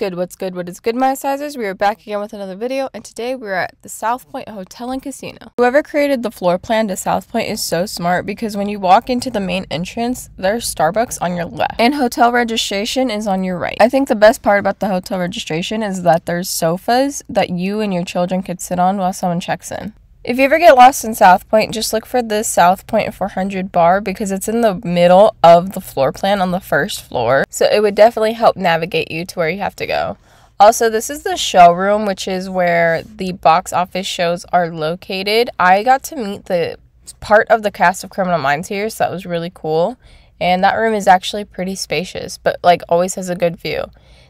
What is good, my sizers? We are back again with another video, and today we're at the South Point Hotel and Casino. Whoever created the floor plan to South Point is so smart, because when you walk into the main entrance, there's Starbucks on your left and hotel registration is on your right. I think the best part about the hotel registration is that there's sofas that you and your children could sit on while someone checks in. If you ever get lost in South Point, just look for this South Point 400 bar, because it's in the middle of the floor plan on the first floor. So it would definitely help navigate you to where you have to go. Also, this is the showroom, which is where the box office shows are located. I got to meet the part of the cast of Criminal Minds here, so that was really cool. And that room is actually pretty spacious, but like always has a good view.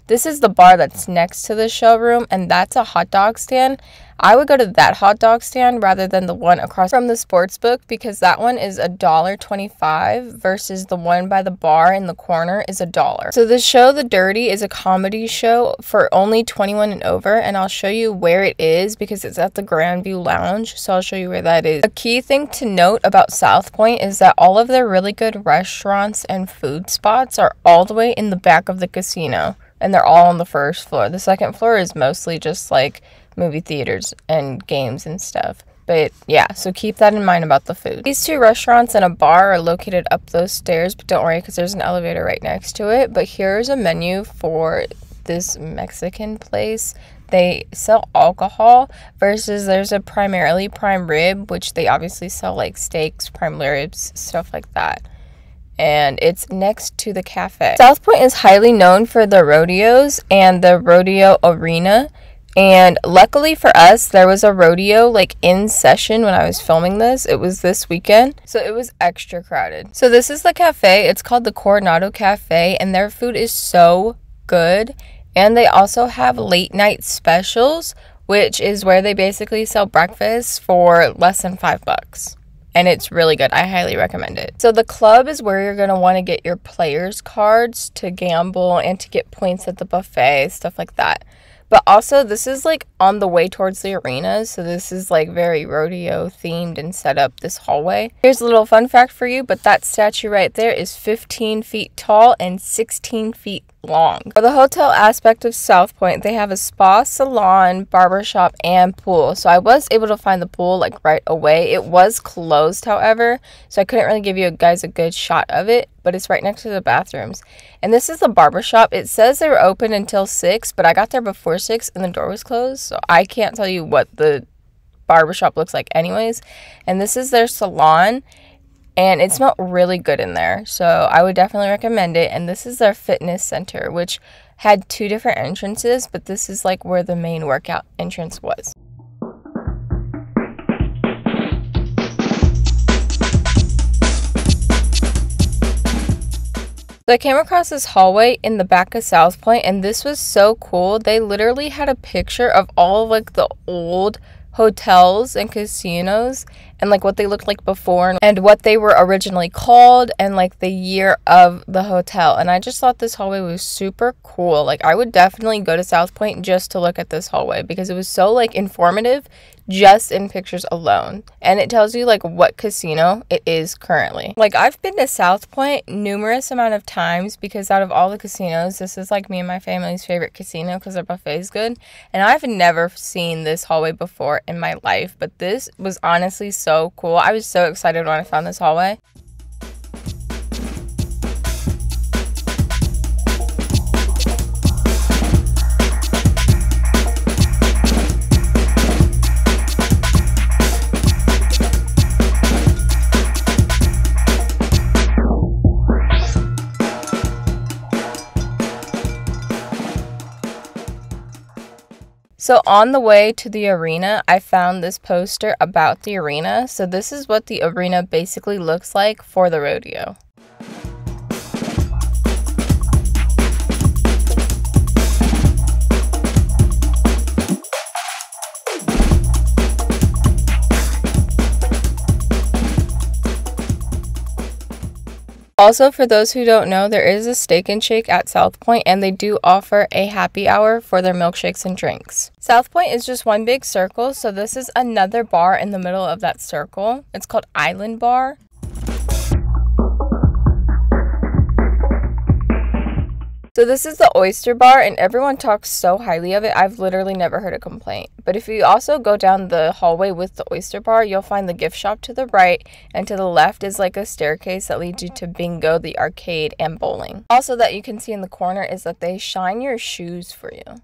This is the bar that's next to the showroom, and that's a hot dog stand. I would go to that hot dog stand rather than the one across from the sports book, because that one is $1.25 versus the one by the bar in the corner is $1. So the show The Dirty is a comedy show for only 21 and over, and I'll show you where it is because it's at the Grandview Lounge, so I'll show you where that is. A key thing to note about South Point is that all of their really good restaurants and food spots are all the way in the back of the casino. And they're all on the first floor. The second floor is mostly just like movie theaters and games and stuff. But yeah, so keep that in mind about the food. These two restaurants and a bar are located up those stairs, but don't worry because there's an elevator right next to it. But here's a menu for this Mexican place. They sell alcohol versus there's a primarily prime rib, which they obviously sell like steaks, prime ribs, stuff like that. And it's next to the cafe. South Point is highly known for the rodeos and the rodeo arena. And luckily for us, there was a rodeo like in session when I was filming this. It was this weekend, so it was extra crowded. So this is the cafe. It's called the Coronado Cafe, and their food is so good. And they also have late night specials, which is where they basically sell breakfast for less than $5. And it's really good. I highly recommend it. So the club is where you're going to want to get your players cards to gamble and to get points at the buffet, stuff like that. But also this is like on the way towards the arena. So this is like very rodeo themed and set up this hallway. Here's a little fun fact for you, but that statue right there is 15 feet tall and 16 feet long. For the hotel aspect of South Point, they have a spa, salon, barbershop, and pool. So I was able to find the pool like right away. It was closed, however, so I couldn't really give you guys a good shot of it, but it's right next to the bathrooms. And this is the barbershop. It says they were open until 6, but I got there before 6 and the door was closed, so I can't tell you what the barbershop looks like anyways. And this is their salon. And it smelled really good in there, so I would definitely recommend it. And this is their fitness center, which had 2 different entrances, but this is like where the main workout entrance was. So I came across this hallway in the back of South Point, and this was so cool. They literally had a picture of all of like the old hotels and casinos and like what they looked like before and what they were originally called and like the year of the hotel. And I just thought this hallway was super cool. Like I would definitely go to South Point just to look at this hallway, because it was so like informative just in pictures alone. And it tells you like what casino it is currently. Like I've been to South Point numerous amount of times, because out of all the casinos, this is like me and my family's favorite casino because their buffet is good. And I've never seen this hallway before in my life, but this was honestly so cool. I was so excited when I found this hallway. So on the way to the arena, I found this poster about the arena. So this is what the arena basically looks like for the rodeo. Also, for those who don't know, there is a Steak and Shake at South Point, and they do offer a happy hour for their milkshakes and drinks. South Point is just one big circle, so this is another bar in the middle of that circle. It's called Island Bar. So this is the Oyster Bar, and everyone talks so highly of it. I've literally never heard a complaint. But if you also go down the hallway with the Oyster Bar, you'll find the gift shop to the right, and to the left is like a staircase that leads you to bingo, the arcade, and bowling. Also that you can see in the corner is that they shine your shoes for you.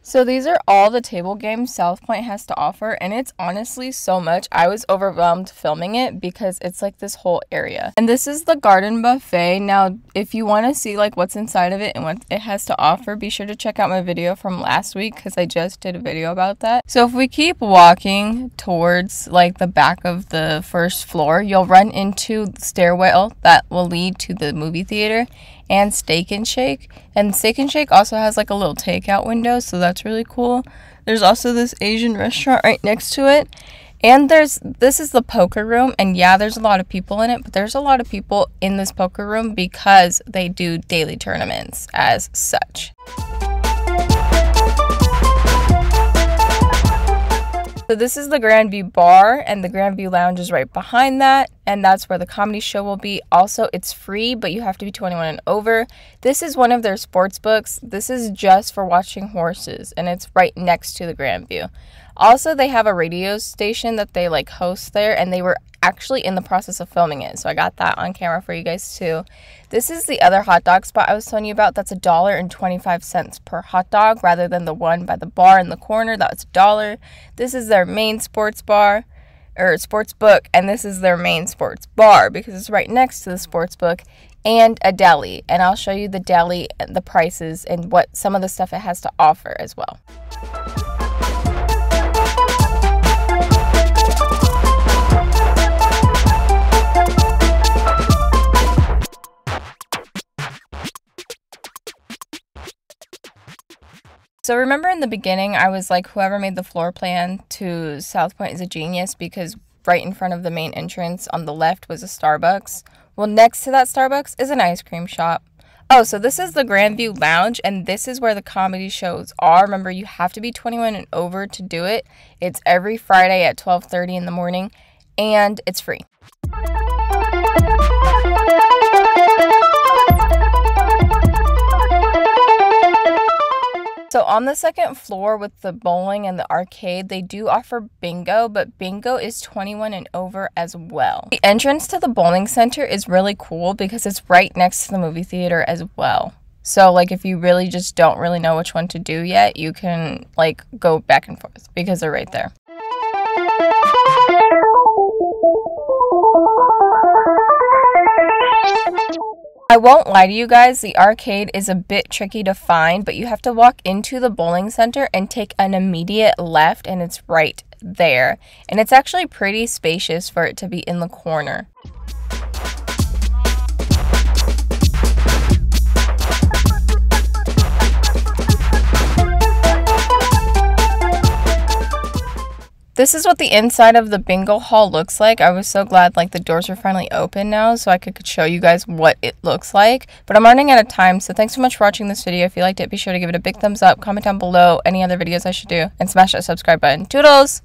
So these are all the table games South Point has to offer, and it's honestly so much. I was overwhelmed filming it because it's like this whole area. And this is the garden buffet. Now, if you want to see like what's inside of it and what it has to offer, be sure to check out my video from last week because I just did a video about that. So if we keep walking towards like the back of the first floor, you'll run into the stairwell that will lead to the movie theater and Steak and Shake. And Steak and Shake also has like a little takeout window, so that's really cool. There's also this Asian restaurant right next to it. And this is the poker room, and yeah, there's a lot of people in it, but there's a lot of people in this poker room because they do daily tournaments as such. So this is the Grandview Bar, and the Grandview Lounge is right behind that, and that's where the comedy show will be. Also, it's free, but you have to be 21 and over. This is one of their sports books. This is just for watching horses, and it's right next to the Grandview. Also, they have a radio station that they like host there, and they were actually in the process of filming it, so I got that on camera for you guys too. This is the other hot dog spot I was telling you about. That's $1.25 per hot dog rather than the one by the bar in the corner that's $1. This is their main sports bar or sports book, and this is their main sports bar because it's right next to the sports book and a deli, and I'll show you the deli, the prices, and what some of the stuff it has to offer as well. So remember in the beginning, I was like, whoever made the floor plan to South Point is a genius, because right in front of the main entrance on the left was a Starbucks. Well, next to that Starbucks is an ice cream shop. Oh, so this is the Grandview Lounge, and this is where the comedy shows are. Remember, you have to be 21 and over to do it. It's every Friday at 12:30 in the morning, and it's free. So on the second floor with the bowling and the arcade, they do offer bingo, but bingo is 21 and over as well. The entrance to the bowling center is really cool because it's right next to the movie theater as well. So like if you really just don't really know which one to do yet, you can like go back and forth because they're right there. I won't lie to you guys, the arcade is a bit tricky to find, but you have to walk into the bowling center and take an immediate left, and it's right there. And it's actually pretty spacious for it to be in the corner. This is what the inside of the bingo hall looks like. I was so glad like the doors are finally open now so I could show you guys what it looks like. But I'm running out of time, so thanks so much for watching this video. If you liked it, be sure to give it a big thumbs up, comment down below any other videos I should do, and smash that subscribe button. Toodles!